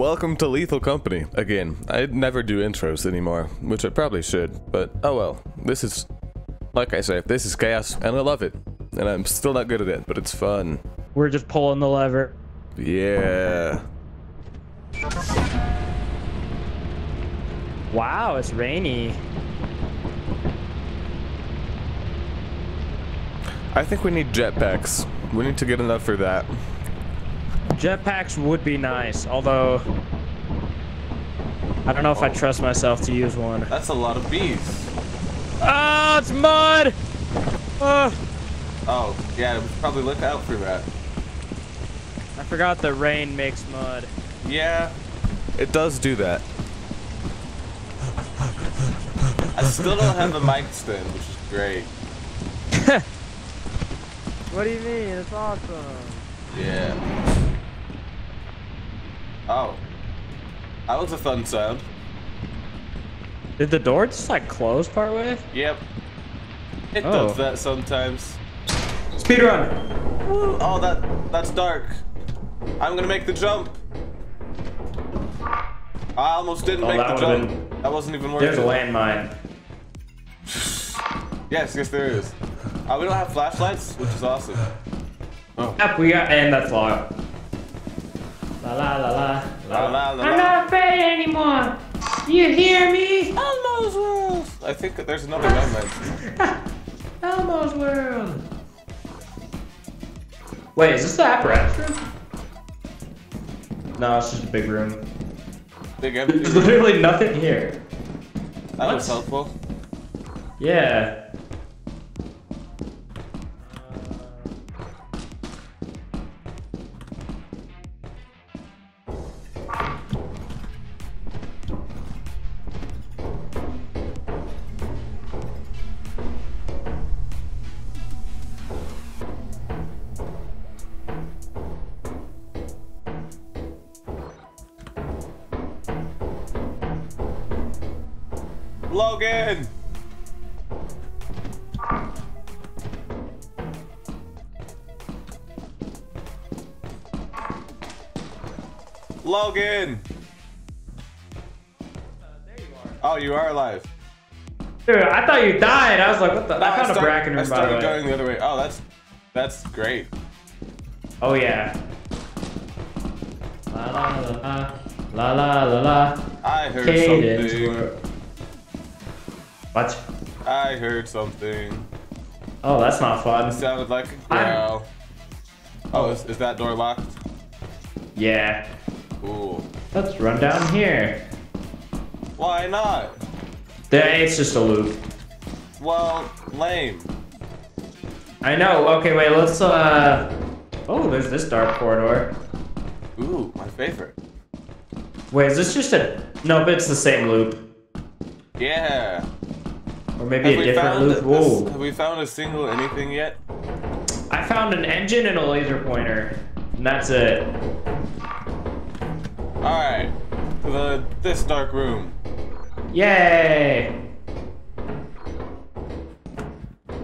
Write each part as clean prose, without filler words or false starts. Welcome to Lethal Company. Again, I never do intros anymore, which I probably should, but oh well. This is, like I say, this is chaos, and I love it. And I'm still not good at it, but it's fun. We're just pulling the lever. Yeah. Wow, it's rainy. I think we need jetpacks. We need to get enough for that. Jetpacks would be nice, although I don't know if I trust myself to use one. That's a lot of bees. Oh, it's mud! Oh, yeah, we should probably look out for that. I forgot the rain makes mud. Yeah, it does do that. I still don't have a mic stand, which is great. What do you mean? It's awesome. Yeah. Oh, that was a fun sound. Did the door just like close part way? Yep. It does that sometimes. Speedrun! Oh, that's dark. I'm gonna make the jump. I almost didn't make the jump. That wasn't even worth it. There's a landmine. Yes, there is. We don't have flashlights, which is awesome. Oh. Yep, we got, and that's locked. La la la la. La la la. I'm not afraid anymore. You hear me? Elmo's World. I think there's another landmine. Elmo's World. Wait, is this the apparatus room? No, it's just a big room. Big empty. There's literally nothing here. That was helpful. Yeah. Logan! Logan! There you are. Oh, you are alive. Dude, I thought you died. I was like, what the? No, I found a bracken room, by the way. I started going the other way. Oh, that's great. Oh, yeah. La la la la. La la la la. I heard something. What? I heard something. Oh, that's not fun. It sounded like a growl. Oh, is that door locked? Yeah. Cool. Let's run down here. Why not? It's just a loop. Well, lame. I know. Okay, wait, let's oh, there's this dark corridor. Ooh, my favorite. Wait, is this just a... No, but it's the same loop. Yeah. Or maybe a different loop. Whoa. Have we found a single anything yet? I found an engine and a laser pointer. And that's it. Alright. To this dark room. Yay!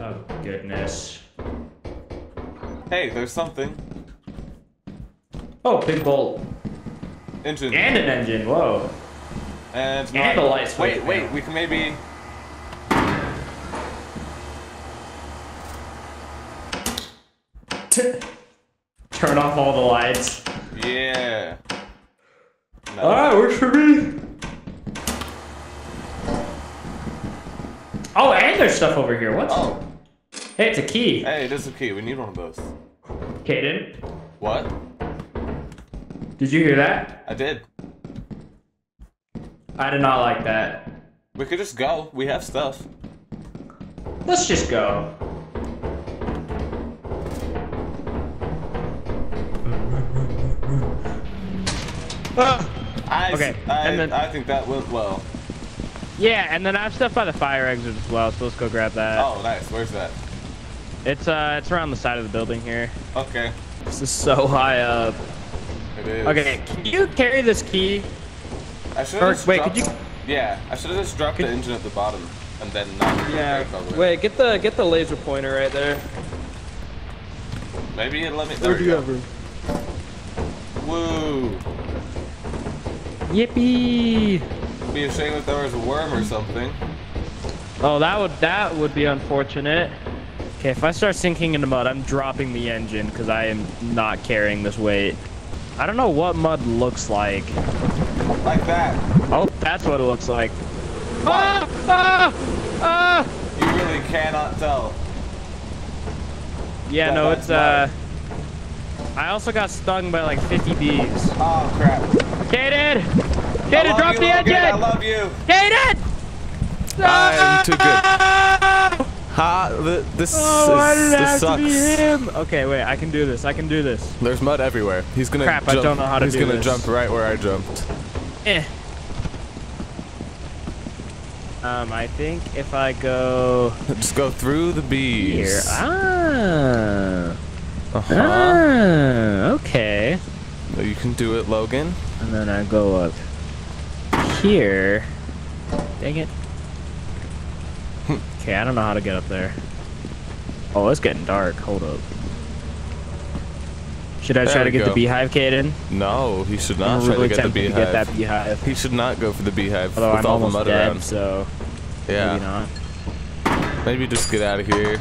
Oh, goodness. Hey, there's something. Oh, big bolt. Engine. And an engine, whoa. And the lights. Wait, we can maybe... Turn off all the lights. Yeah. No. Alright, works for me. Oh, and there's stuff over here. What? Oh. Hey, it's a key. Hey, it is a key. We need one of those. Caden? What? Did you hear that? I did. I did not like that. We could just go. We have stuff. Let's just go. I think that went well. Yeah, and then I have stuff by the fire exit as well, so let's go grab that. Oh, nice. Where's that? It's around the side of the building here. Okay. This is so high up. It is. Okay, can you carry this key? I should have just dropped, yeah, I should have just dropped the engine at the bottom and then not. Yeah. Wait, get the laser pointer right there. Maybe it'll let me. There we go. Woo. Yippee! It'd be a shame if there was a worm or something. Oh, that would be unfortunate. Okay, if I start sinking in the mud, I'm dropping the engine because I am not carrying this weight. I don't know what mud looks like. Like that. Oh, that's what it looks like. Ah! Ah! Ah! You really cannot tell. Yeah, no, it's I also got stung by like 50 bees. Oh crap. Kaden! Kaden, drop the engine! I love you! Kaden! I am too good. Ha! This sucks. Okay, wait. I can do this. I can do this. There's mud everywhere. He's gonna crap. Jump. I don't know how to do this. He's gonna jump right where I jumped. Eh. I think if I go, just go through the bees. Here. Ah. Uh-huh. Ah. Okay. You can do it, Logan. And then I go up here. Dang it. Okay, I don't know how to get up there. Oh, it's getting dark. Hold up. Should I try to get the beehive, Kaden? No, he should not try to get the beehive. Get that beehive. He should not go for the beehive with all the mud around. So, yeah. Maybe not. Maybe just get out of here.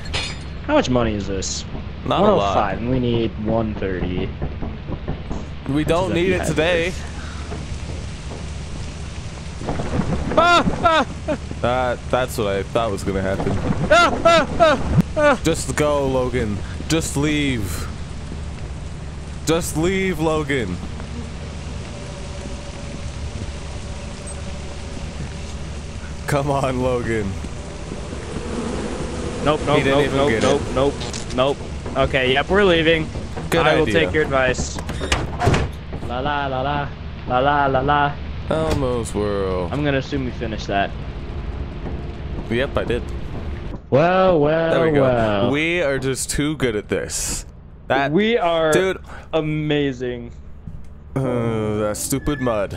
How much money is this? Not a lot. And we need 130. We don't need it today. That's what I thought was gonna happen. Just go, Logan. Just leave. Just leave, Logan. Come on, Logan. Nope. Okay, yep, we're leaving. Good idea. I will take your advice. La la la la. La la la la. Elmo's World. I'm gonna assume we finished that. Yep, I did. Well, well, there we go. Well. We are just too good at this. That we are, dude, amazing. That stupid mud.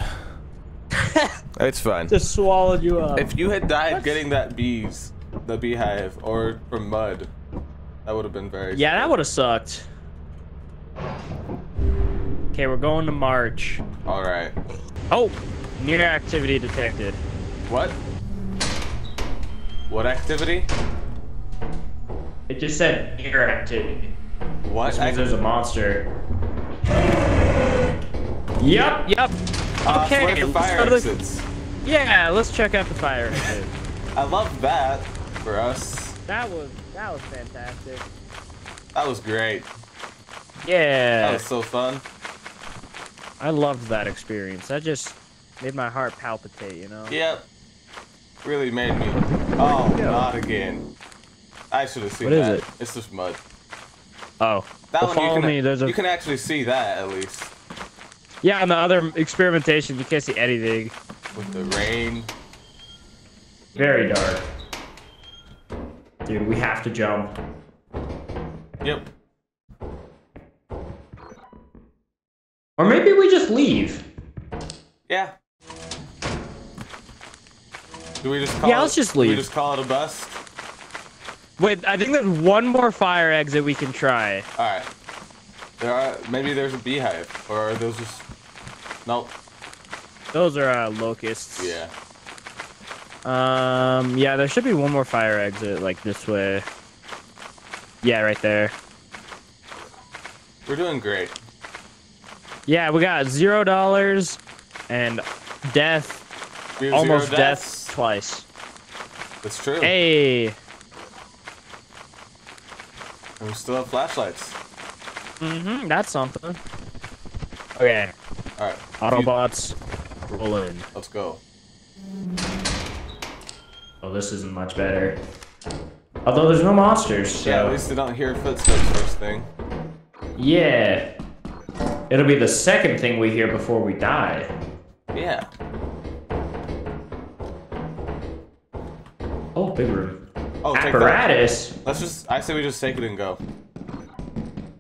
It's fine. Just swallowed you up. If you had died getting that beehive, or from mud, that would have been very. Yeah, scary. That would have sucked. Okay, we're going to March. All right. Oh, near activity detected. What? What activity? It just said near activity. What? Which means there's a monster. Yep. Okay. The fire exits. Yeah, let's check out the fire exit. I love that for us. That was fantastic. That was great. Yeah. That was so fun. I loved that experience. That just made my heart palpitate, you know? Yep. Really made me. Oh, not again. I should have seen that. What is it? It's just mud. Oh. That one you can actually see that, at least. Yeah, on the other experimentation, you can't see anything. With the rain. Very dark. Dude, we have to jump. Yep. Or maybe we just leave. Yeah. Do we just call let's just leave. Do we just call it a bust? Wait, I think there's one more fire exit we can try. Alright. Maybe there's a beehive. Or are those just... Nope. Those are locusts. Yeah. Yeah, there should be one more fire exit, like this way. Yeah, right there. We're doing great. Yeah, we got $0 and death. Almost death twice. That's true. Hey. And we still have flashlights. Mm-hmm, that's something. Okay. Alright. Autobots, roll in. Let's go. Oh, this isn't much better. Although there's no monsters, so... Yeah, at least they don't hear footsteps first thing. Yeah. It'll be the second thing we hear before we die. Yeah. Oh, big room. Oh, apparatus. I say we just take it and go.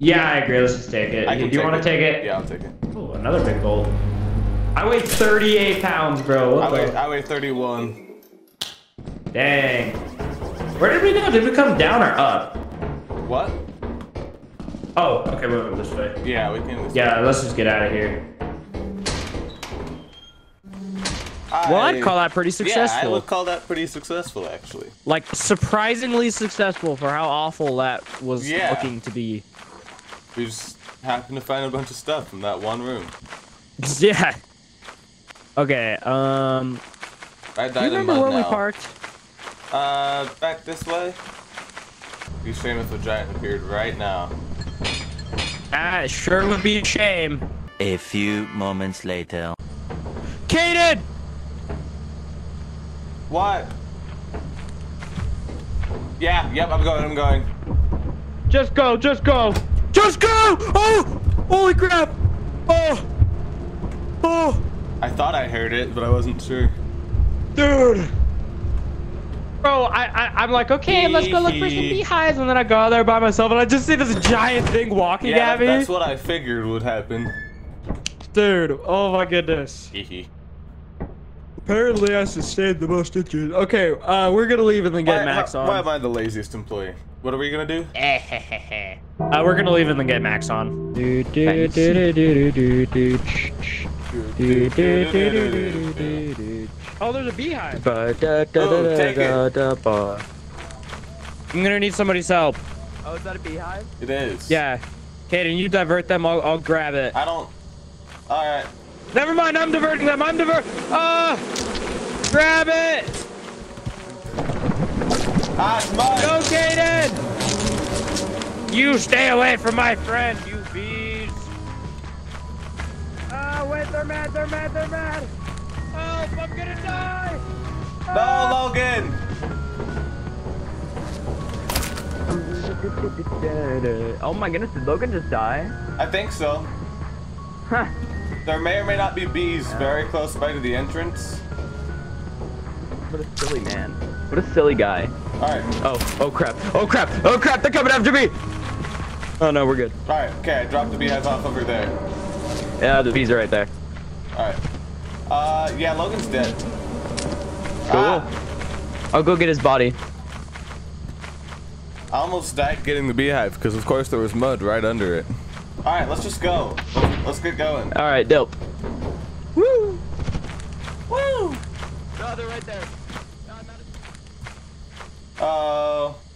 Yeah, I agree. Let's just take it. Do you want to take it? Yeah, I'll take it. Oh, another big bolt. I weigh 38 pounds, bro. I weigh 31. Dang. Where did we go? Did we come down or up? What? Oh, okay, we're going this way. Yeah, we can. Let's just get out of here. Well, I'd call that pretty successful. Yeah, I would call that pretty successful, actually. Like, surprisingly successful for how awful that was looking to be. We just happened to find a bunch of stuff from that one room. Yeah. Okay, I died do you remember where we parked? Back this way. Be shame if a giant appeared right now. Ah, it sure would be a shame. A few moments later. Kaden! What? Yeah, yep, I'm going. Just go! Oh! Holy crap! Oh! Oh! I thought I heard it, but I wasn't sure. Dude! Bro, I'm like, okay, let's go look for some beehives, and then I go out there by myself, and I just see this giant thing walking at me. That's what I figured would happen. Dude, oh my goodness. Apparently, I sustained the most injuries. Okay, we're gonna leave and then get Max on. Why am I the laziest employee? What are we gonna do? We're gonna leave and then get Max on. Oh, there's a beehive. Oh, take it. I'm gonna need somebody's help. Oh, is that a beehive? It is. Yeah. Kaden, you divert them. I'll grab it. I don't. All right. Never mind, I'm diverting them. Grab it! Ah, it's mine! Go, Kaden! You stay away from my friend, you bees! Oh, wait, they're mad! Help, I'm gonna die! No, Logan! Oh my goodness, did Logan just die? I think so. Huh. There may or may not be bees very close by to the entrance. What a silly man. What a silly guy. Alright. Oh crap, they're coming after me! Oh no, we're good. Alright, okay, I dropped the beehives off over there. Yeah, the bees are right there. Alright. Yeah, Logan's dead. Cool. Ah. I'll go get his body. I almost died getting the beehive, because of course there was mud right under it. Alright, let's just go. Let's get going. Alright, dope. Woo! Woo! No, they're right there. Oh.